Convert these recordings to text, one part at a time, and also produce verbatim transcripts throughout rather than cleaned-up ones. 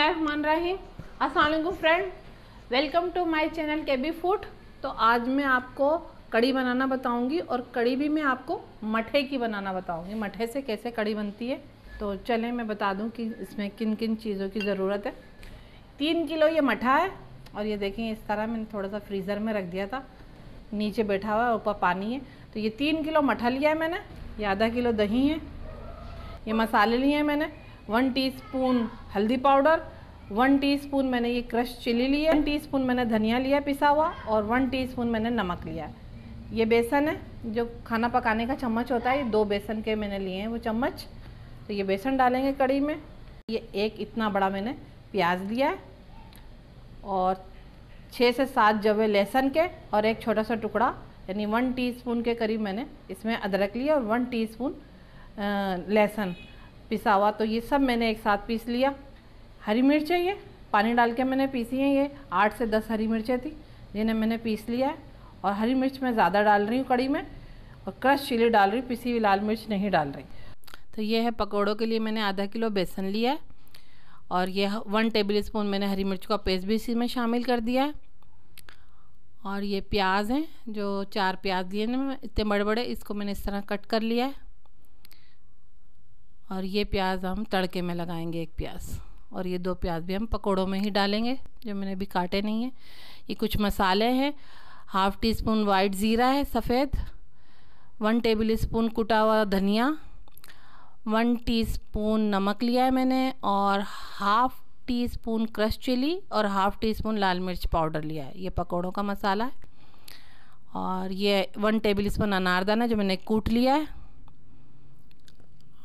बिस्मिल्लाहिर्रहमानिर्रहीम। अस्सलाम वालेकुम friend, welcome to my channel KB food. तो आज मैं आपको कड़ी बनाना बताऊंगी और कड़ी भी मैं आपको मठे की बनाना बताऊंगी, मठे से कैसे कड़ी बनती है। तो चलें मैं बता दूं कि इसमें किन किन चीज़ों की ज़रूरत है। तीन किलो ये मठा है और ये देखें इस तरह मैंने थोड़ा सा फ्रीज़र में रख दिया था, नीचे बैठा हुआ है, ऊपर पानी है। तो ये तीन किलो मठा लिया है मैंने, ये आधा किलो दही है, ये मसाले लिए हैं मैंने, वन टीस्पून हल्दी पाउडर, वन टीस्पून मैंने ये क्रश चिली लिया, वन टीस्पून मैंने धनिया लिया पिसा हुआ और वन टीस्पून मैंने नमक लिया है। ये बेसन है जो खाना पकाने का चम्मच होता है, ये दो बेसन के मैंने लिए हैं वो चम्मच। तो ये बेसन डालेंगे कड़ी में। ये एक इतना बड़ा मैंने प्याज लिया है और छः से सात जवे लहसुन के और एक छोटा सा टुकड़ा यानी वन टीस्पून के करीब मैंने इसमें अदरक लिया और वन टीस्पून लहसुन पिसा हुआ। तो ये सब मैंने एक साथ पीस लिया। हरी मिर्चें ये पानी डाल के मैंने पीसी हैं, ये आठ से दस हरी मिर्चें थी जिन्हें मैंने पीस लिया है। और हरी मिर्च मैं ज़्यादा डाल रही हूँ कड़ी में और क्रश चिली डाल रही हूँ, पिसी हुई लाल मिर्च नहीं डाल रही। तो ये है पकौड़ों के लिए मैंने आधा किलो बेसन लिया है और ये वन टेबल स्पून मैंने हरी मिर्च का पेस्ट भी इसी में शामिल कर दिया है। और ये प्याज हैं जो चार प्याज लिए ना इतने बड़े बड़े, इसको मैंने इस तरह कट कर लिया है। और ये प्याज हम तड़के में लगाएंगे, एक प्याज, और ये दो प्याज भी हम पकौड़ों में ही डालेंगे जो मैंने अभी काटे नहीं है। ये कुछ मसाले हैं, हाफ़ टी स्पून वाइट ज़ीरा है सफ़ेद, वन टेबल स्पून कुटा हुआ धनिया, वन टीस्पून नमक लिया है मैंने और half teaspoon crush chilli और हाफ़ टी स्पून लाल मिर्च पाउडर लिया है। ये पकौड़ों का मसाला है। और ये वन टेबल स्पून अनारदाना जो मैंने कूट लिया है।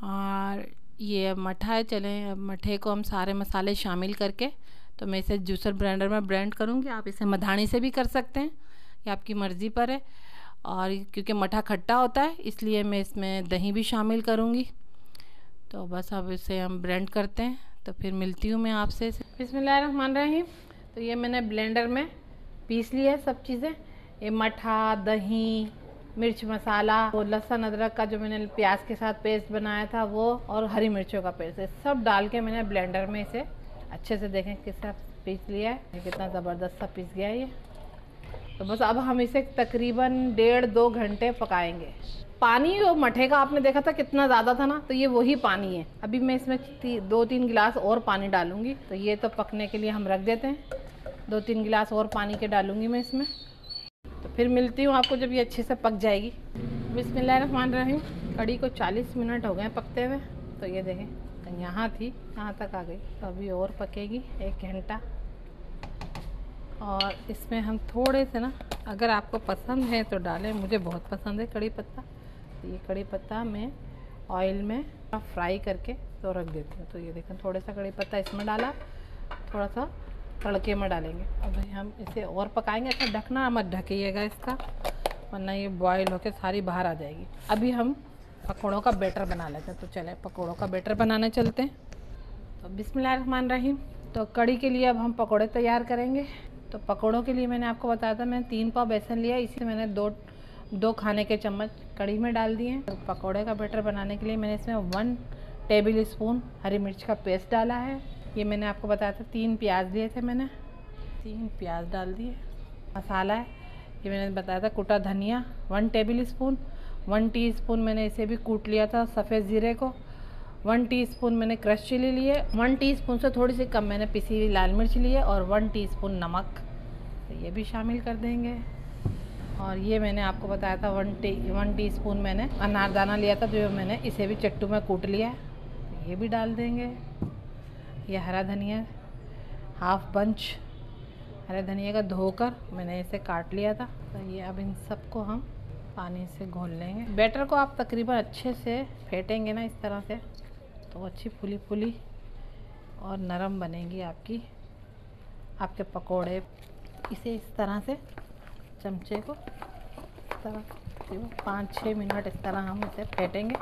और ये मठा है। चलें अब मठे को हम सारे मसाले शामिल करके, तो मैं इसे जूसर ब्लेंडर में ब्लेंड करूँगी। आप इसे मधानी से भी कर सकते हैं, ये आपकी मर्ज़ी पर है। और क्योंकि मठा खट्टा होता है इसलिए मैं इसमें दही भी शामिल करूँगी। तो बस अब इसे हम ब्लेंड करते हैं, तो फिर मिलती हूँ मैं आपसे। बिस्मिल्लाहिर्रहमानिर्रहीम। तो ये मैंने ब्लेंडर में पीस लिया है सब चीज़ें, ये मठा, दही, मिर्च मसाला, वो लहसुन अदरक का जो मैंने प्याज के साथ पेस्ट बनाया था वो, और हरी मिर्चों का पेस्ट, सब डाल के मैंने ब्लेंडर में इसे अच्छे से, देखें कितना पीस लिया है, कितना ज़बरदस्त सा पीस गया है ये। तो बस अब हम इसे तकरीबन डेढ़ दो घंटे पकाएंगे। पानी और मठे का आपने देखा था कितना ज़्यादा था ना, तो ये वही पानी है। अभी मैं इसमें ती, दो तीन गिलास और पानी डालूँगी। तो ये तो पकने के लिए हम रख देते हैं, दो तीन गिलास और पानी के डालूँगी मैं इसमें। फिर मिलती हूँ आपको जब ये अच्छे से पक जाएगी। बिस्मिल्लाहिर्रहमानिर्रहीम। कड़ी को चालीस मिनट हो गए पकते हुए। तो ये देखें यहाँ थी, यहाँ तक आ गई, तो अभी और पकेगी एक घंटा। और इसमें हम थोड़े से ना, अगर आपको पसंद है तो डालें, मुझे बहुत पसंद है कड़ी पत्ता। तो ये कड़ी पत्ता मैं ऑयल में फ्राई करके तो रख देती हूँ। तो ये देखें थोड़ा सा कड़ी पत्ता इसमें डाला, थोड़ा सा तड़के में डालेंगे। अब हम इसे और पकाएंगे। अच्छा, ढकना मत ढकिएगा इसका, वरना ये बॉयल होकर सारी बाहर आ जाएगी। अभी हम पकौड़ों का बैटर बना लेते हैं। तो चले पकौड़ों का बैटर बनाने चलते हैं। तो बिस्मिल्लाहिर्रहमानिर्रहीम। तो कड़ी के लिए अब हम पकौड़े तैयार करेंगे। तो पकौड़ों के लिए मैंने आपको बताया था मैंने तीन पाव बेसन लिया, इसी मैंने दो दो खाने के चम्मच कड़ी में डाल दिए। तो पकौड़े का बैटर बनाने के लिए मैंने इसमें वन टेबल स्पून हरी मिर्च का पेस्ट डाला है। ये मैंने आपको बताया था तीन प्याज लिए थे मैंने, तीन प्याज डाल दिए। मसाला है, ये मैंने बताया था कुटा धनिया one tablespoon, one teaspoon मैंने इसे भी कूट लिया था सफ़ेद ज़ीरे को, वन टीस्पून मैंने क्रश चिली लिए, वन टीस्पून से थोड़ी सी कम मैंने पिसी हुई लाल मिर्च लिए और वन टीस्पून नमक, तो ये भी शामिल कर देंगे। और ये मैंने आपको बताया था वन टी वन टीस्पून मैंने अनारदाना लिया था जो मैंने इसे भी चट्टू में कूट लिया, तो ये भी डाल देंगे। ये हरा धनिया हाफ बंच हरा धनिया का धोकर मैंने इसे काट लिया था। तो ये अब इन सबको हम पानी से घोल लेंगे। बैटर को आप तकरीबन अच्छे से फेंटेंगे ना इस तरह से, तो अच्छी फुली फुली और नरम बनेगी आपकी आपके पकोड़े। इसे इस तरह से चमचे को इस तरह तकरीबन पाँच छः मिनट इस तरह हम इसे फेंटेंगे।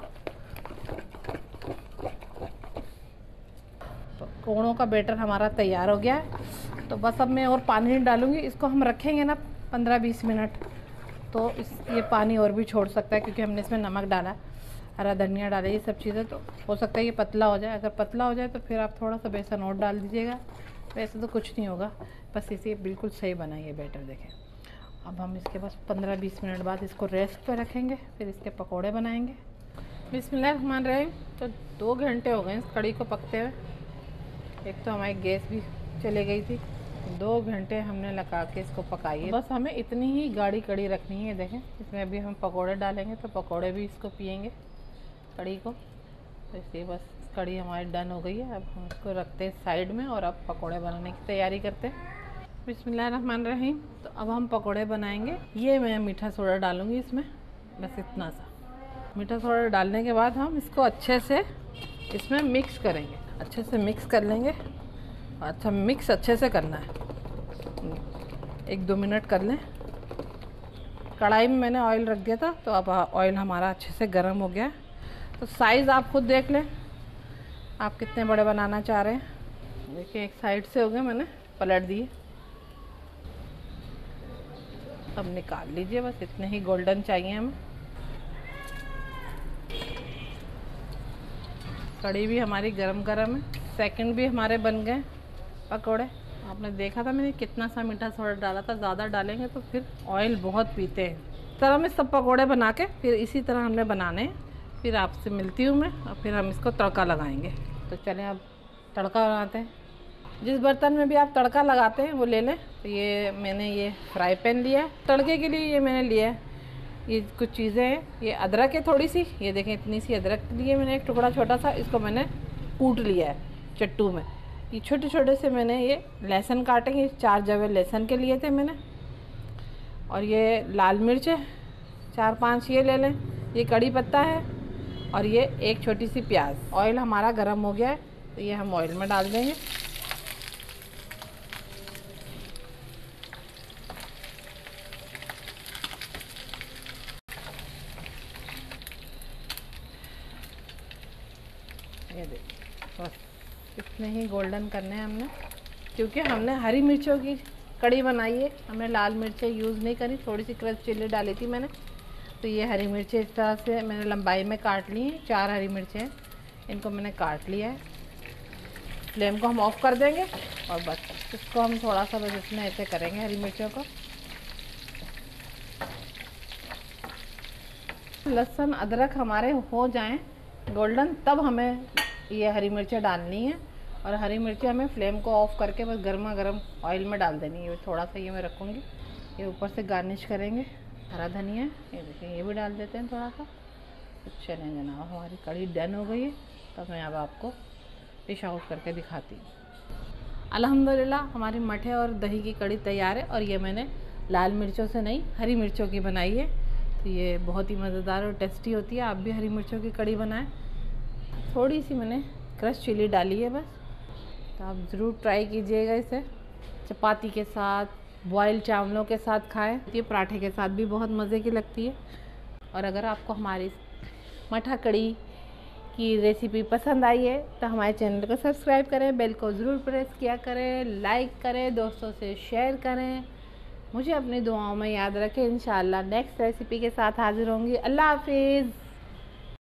पकौड़ों का बैटर हमारा तैयार हो गया है। तो बस अब मैं और पानी नहीं डालूँगी, इसको हम रखेंगे ना पंद्रह बीस मिनट, तो इस ये पानी और भी छोड़ सकता है क्योंकि हमने इसमें नमक डाला। हरा धनिया डालें, ये सब चीज़ें। तो हो सकता है ये पतला हो जाए, अगर पतला हो जाए तो फिर आप थोड़ा सा बेसन और डाल दीजिएगा। वैसे तो कुछ नहीं होगा, बस इसे बिल्कुल सही बनाइए बैटर। देखें अब हम इसके पास पंद्रह बीस मिनट बाद इसको रेस्ट पर रखेंगे, फिर इसके पकोड़े बनाएंगे। बिस्मिल्लाहिर्रहमानिर्रहीम। तो दो घंटे हो गए इस कड़ी को पकते हुए। एक तो हमारी गैस भी चले गई थी। दो घंटे हमने लगा के इसको पकाई है। बस हमें इतनी ही गाढ़ी कड़ी रखनी है। देखें इसमें अभी हम पकोड़े डालेंगे तो पकोड़े भी इसको पियेंगे कड़ी को। तो इसलिए बस कड़ी हमारी डन हो गई है। अब हम इसको रखते हैं साइड में और अब पकोड़े बनाने की तैयारी करते हैं। बिस्मिल्लाहिर्रहमानिर्रहीम। तो अब हम पकोड़े बनाएंगे। ये मैं मीठा सोडा डालूँगी इसमें, बस इतना सा मीठा सोडा डालने के बाद हम इसको अच्छे से इसमें मिक्स करेंगे, अच्छे से मिक्स कर लेंगे। अच्छा मिक्स अच्छे से करना है, एक दो मिनट कर लें। कढ़ाई में मैंने ऑयल रख दिया था, तो अब ऑयल हमारा अच्छे से गर्म हो गया। तो साइज़ आप खुद देख लें, आप कितने बड़े बनाना चाह रहे हैं। देखिए एक साइड से हो गए, मैंने पलट दिए। अब निकाल लीजिए, बस इतने ही गोल्डन चाहिए हमें। कड़ी भी हमारी गरम गरम है। सेकंड भी हमारे बन गए पकोड़े। आपने देखा था मैंने कितना सा मीठा सोडा डाला था। ज़्यादा डालेंगे तो फिर ऑयल बहुत पीते हैं। तरह में सब पकोड़े बना के फिर इसी तरह हमने बनाने हैं। फिर आपसे मिलती हूँ मैं, और फिर हम इसको तड़का लगाएंगे। तो चलें अब तड़का बनाते हैं। जिस बर्तन में भी आप तड़का लगाते हैं वो ले लें। तो ये मैंने ये फ्राई पैन लिया है तड़के के लिए। ये मैंने लिया है, ये कुछ चीज़ें हैं। ये अदरक है थोड़ी सी, ये देखें इतनी सी अदरक ली है मैंने, एक टुकड़ा छोटा सा। इसको मैंने कूट लिया है चट्टू में। ये छोटे छोटे से मैंने ये लहसुन काटे, ये चार जवे लहसुन के लिए थे मैंने। और ये लाल मिर्च है चार पांच, ये ले लें। ये कड़ी पत्ता है, और ये एक छोटी सी प्याज। ऑयल हमारा गरम हो गया है, तो ये हम ऑयल में डाल देंगे। ये देखिए बस इतने ही गोल्डन करने हैं हमने, क्योंकि हमने हरी मिर्चों की कड़ी बनाई है। हमने लाल मिर्चें यूज़ नहीं करी, थोड़ी सी क्रश चिल्ली डाली थी मैंने। तो ये हरी मिर्चें इस तरह से मैंने लंबाई में काट ली हैं। चार हरी मिर्चें, इनको मैंने काट लिया है। फ्लेम को हम ऑफ कर देंगे, और बस इसको हम थोड़ा सा बस इसमें ऐसे करेंगे हरी मिर्चों को। लहसुन अदरक हमारे हो जाएँ गोल्डन, तब हमें ये हरी मिर्चें डालनी है। और हरी मिर्चें हमें फ्लेम को ऑफ करके बस गर्मा गर्म ऑयल में डाल देनी है। थोड़ा सा ये मैं रखूँगी, ये ऊपर से गार्निश करेंगे। हरा धनिया ये देखिए, ये भी डाल देते हैं थोड़ा सा। तो चलें जनाब, हमारी कड़ी डन हो गई है। तब मैं अब आपको डिश आउट करके दिखाती हूँ। अल्हम्दुलिल्लाह हमारी मठे और दही की कड़ी तैयार है। और ये मैंने लाल मिर्चों से नहीं, हरी मिर्चों की बनाई है। तो ये बहुत ही मज़ेदार और टेस्टी होती है। आप भी हरी मिर्चों की कड़ी बनाएं। थोड़ी सी मैंने क्रश चिली डाली है बस। तो आप ज़रूर ट्राई कीजिएगा इसे। चपाती के साथ, बॉयल चावलों के साथ खाएं। ये पराठे के साथ भी बहुत मज़े की लगती है। और अगर आपको हमारी मठा कड़ी की रेसिपी पसंद आई है तो हमारे चैनल को सब्सक्राइब करें, बेल को ज़रूर प्रेस किया करें, लाइक करें, दोस्तों से शेयर करें। मुझे अपनी दुआओं में याद रखें। इंशाल्लाह नेक्स्ट रेसिपी के साथ हाज़िर होंगी। अल्लाह हाफिज़।